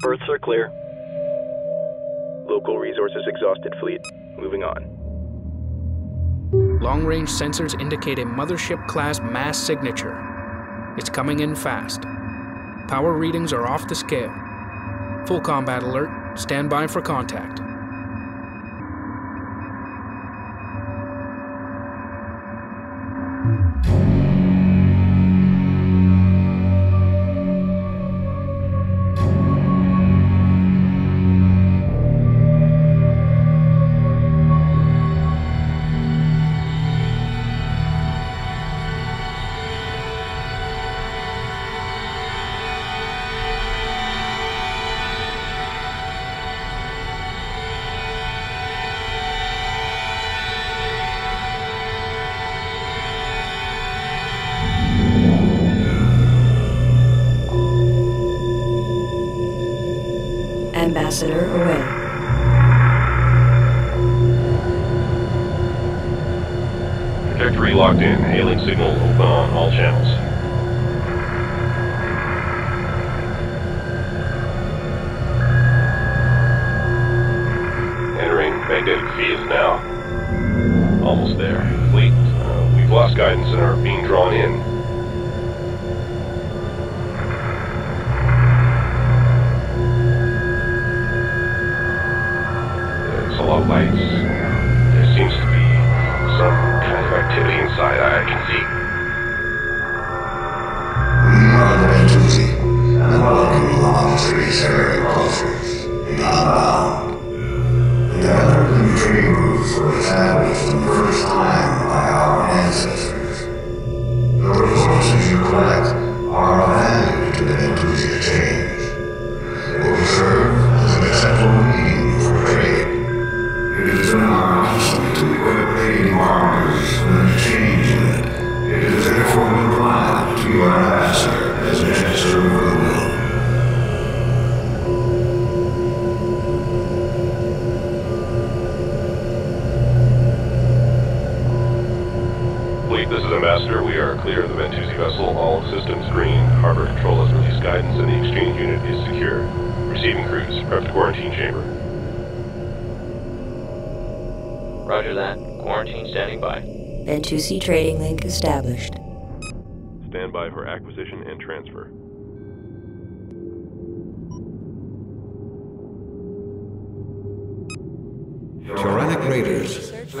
Berths are clear. Local resources exhausted fleet. Moving on. Long-range sensors indicate a mothership-class mass signature. It's coming in fast. Power readings are off the scale. Full combat alert. Stand by for contact. Ambassador away. Trajectory locked in. Hailing signal open on all channels. Entering magnetic fields now. Almost there. Fleet, we've lost guidance and are being drawn in. Lights. There seems to be some kind of activity inside. I can see. Mother Benjutsi, I welcome you along to these area cultures, non-bound. The American trade routes were established for the first time by our ancestors. The resources you collect are of value to the Benjutsi exchange. They will serve as an acceptable medium for trade. It has been our custom to equip trading partners with an exchange unit. It has therefore been provided to your ambassador as a gesture of goodwill. Fleet, this is Ambassador. We are clear of the Benjutsi vessel. All systems green. Harbor control has released guidance and the exchange unit is secure. Receiving crews, prep to quarantine chamber. Roger that. Quarantine standing by. Benjutsi trading link established. Stand by for acquisition and transfer. Tyrannic Raiders,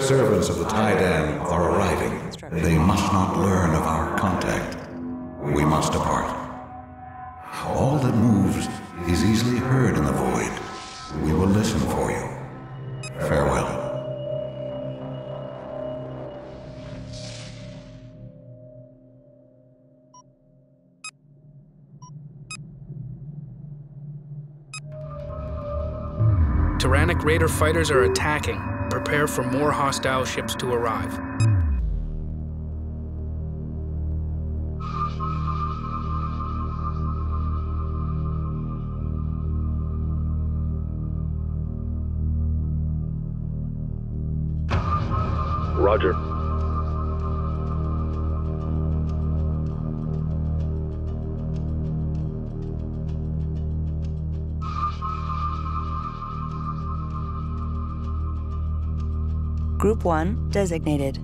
servants of the Taiidan, are arriving. They must not learn of our contact. We must depart. All that moves is easily heard in the void. We will listen for you. Farewell. Tyrannic Raider fighters are attacking. Prepare for more hostile ships to arrive. Roger. Group 1 designated.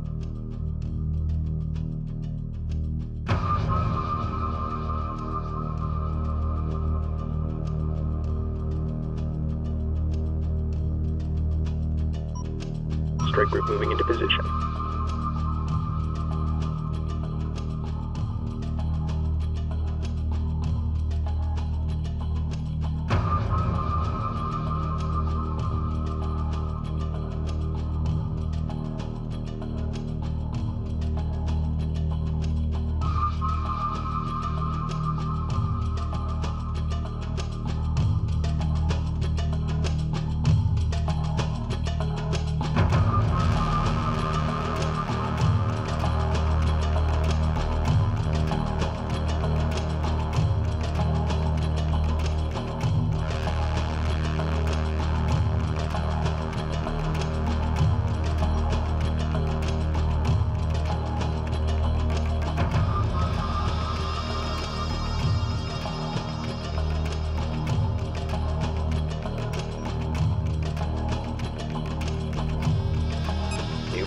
Strike group moving into position.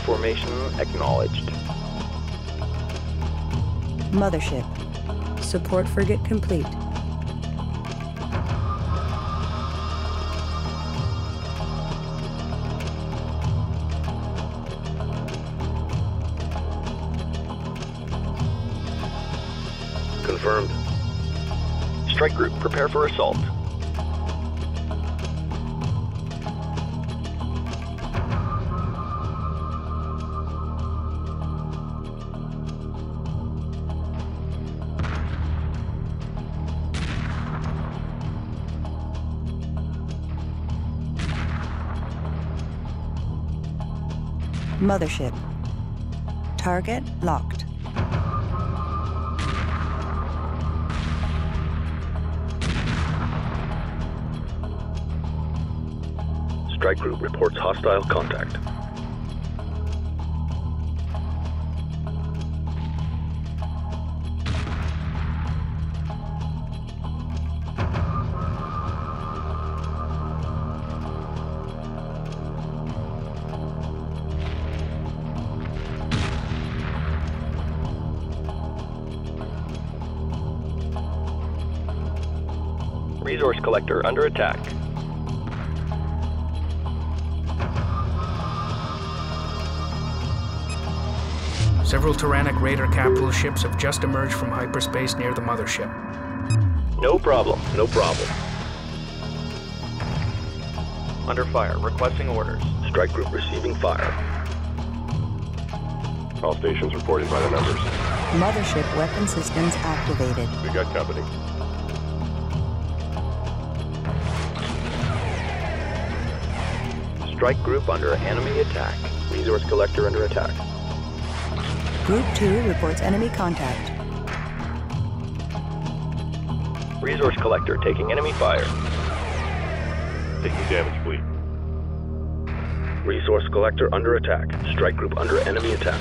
formation acknowledged. Mothership. Support frigate complete. Confirmed. Strike group, prepare for assault. Mothership. Target locked. Strike group reports hostile contact. Resource collector under attack. Several Tyrannic Raider capital ships have just emerged from hyperspace near the mothership. No problem, no problem. Under fire, requesting orders. Strike group receiving fire. All stations reporting by the numbers. Mothership weapon systems activated. We got company. Strike group under enemy attack. Resource collector under attack. Group 2 reports enemy contact. Resource collector taking enemy fire. Taking damage, please. Resource collector under attack. Strike group under enemy attack.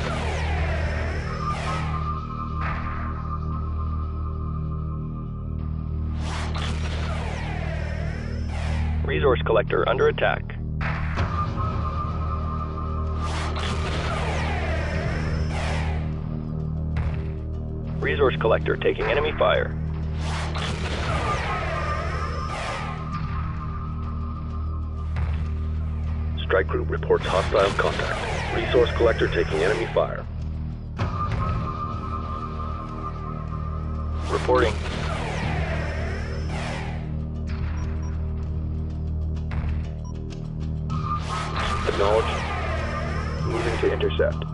Resource collector under attack. Resource collector taking enemy fire. Strike group reports hostile contact. Resource collector taking enemy fire. Reporting. Acknowledged. Moving to intercept.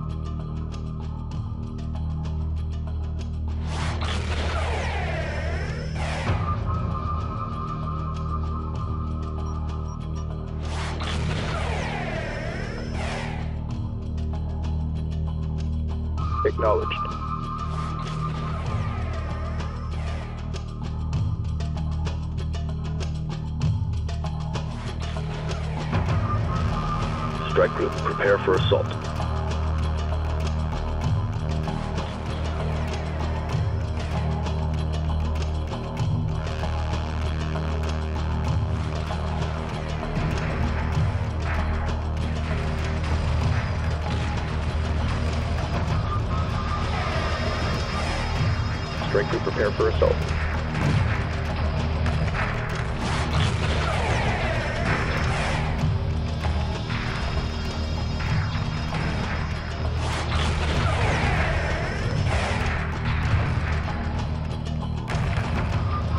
Acknowledged. Strike group, prepare for assault. Strike group prepare for assault.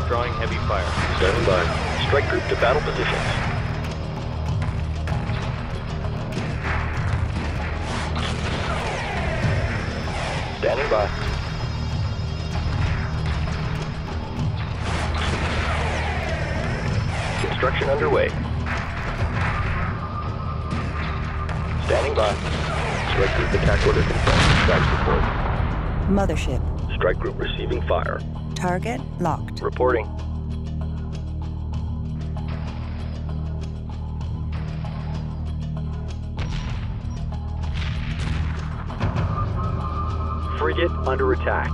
Drawing heavy fire. Standing by. Strike group to battle positions. Standing by. Construction underway. Standing by. Strike group attack order confirmed. Strike support. Mothership. Strike group receiving fire. Target locked. Reporting. Frigate under attack.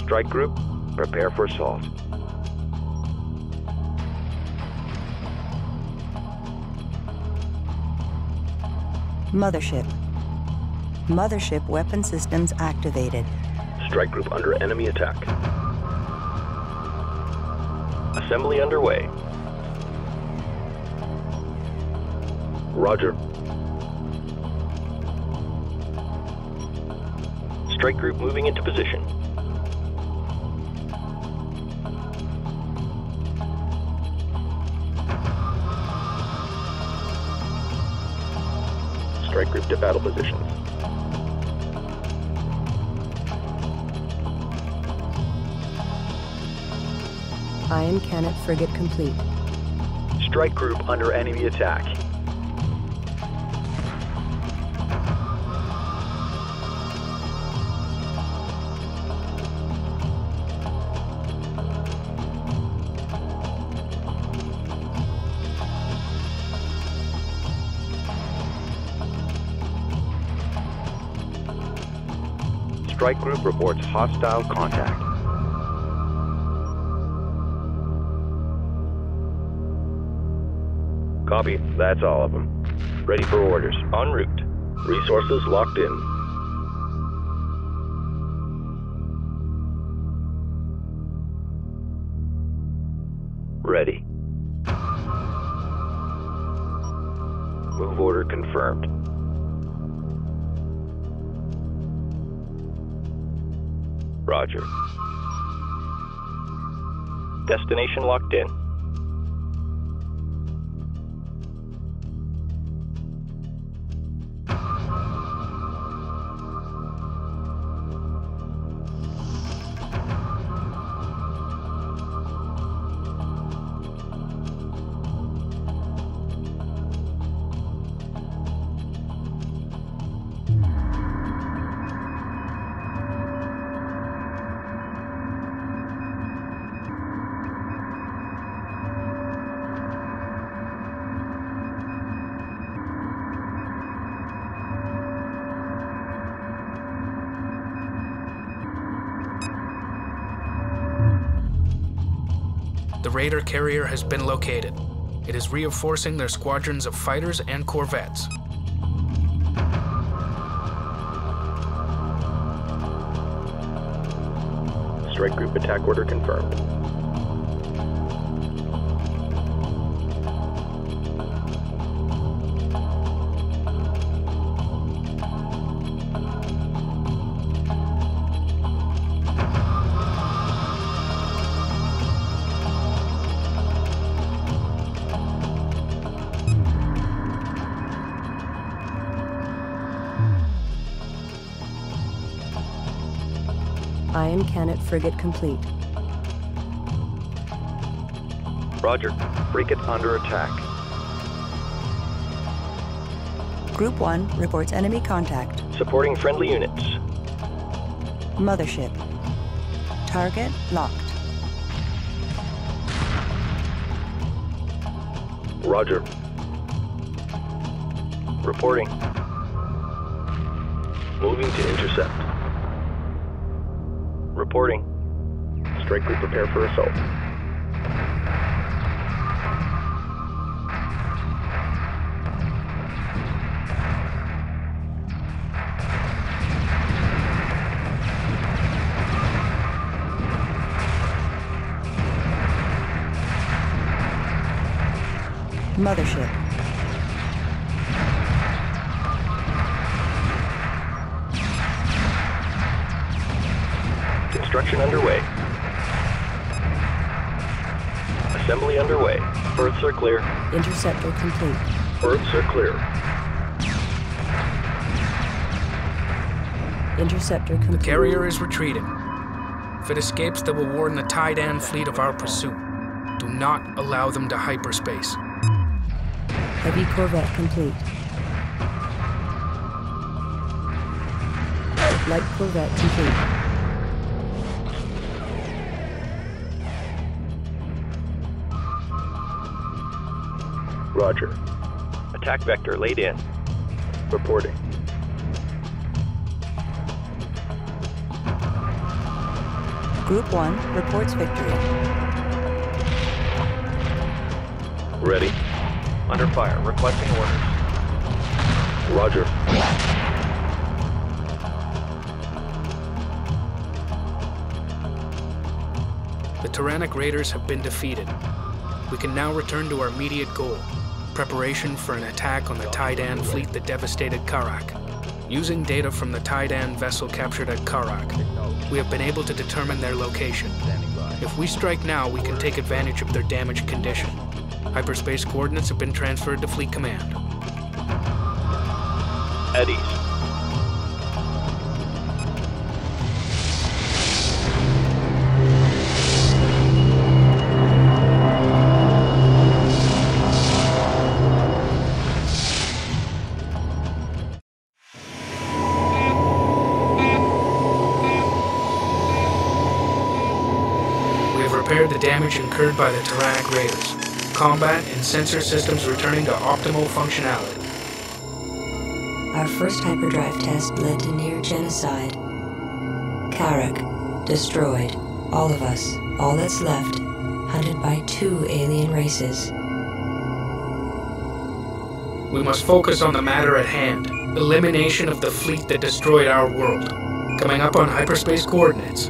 Strike group, prepare for assault. Mothership. Mothership weapon systems activated. Strike group under enemy attack. Assembly underway. Roger. Strike group moving into position. Strike group to battle positions. Ion cannon frigate complete. Strike group under enemy attack. Strike group reports hostile contact. Copy. That's all of them. Ready for orders. En route. Resources locked in. Ready. Move order confirmed. Roger. Destination locked in. Raider carrier has been located. It is reinforcing their squadrons of fighters and corvettes. Strike group attack order confirmed. Ion Cannon frigate complete. Roger. Frigate under attack. Group 1 reports enemy contact. Supporting friendly units. Mothership. Target locked. Roger. Reporting. Moving to intercept. Reporting. Strike group prepare for assault. Mothership. Construction underway. Assembly underway. Berths are clear. Interceptor complete. Berths are clear. Interceptor complete. The carrier is retreating. If it escapes, they will warn the Taiidan fleet of our pursuit. Do not allow them to hyperspace. Heavy corvette complete. Light corvette complete. Roger. Attack vector laid in. Reporting. Group 1 reports victory. Ready. Under fire. Requesting orders. Roger. The Tyrannic Raiders have been defeated. We can now return to our immediate goal, preparation for an attack on the Taiidan fleet that devastated Kharak. Using data from the Taiidan vessel captured at Kharak, we have been able to determine their location. If we strike now, we can take advantage of their damaged condition. Hyperspace coordinates have been transferred to Fleet Command. At ease. The damage incurred by the Tyrannic Raiders. Combat and sensor systems returning to optimal functionality. Our first hyperdrive test led to near genocide. Kharak destroyed. All of us, all that's left, hunted by 2 alien races. We must focus on the matter at hand, elimination of the fleet that destroyed our world. Coming up on hyperspace coordinates.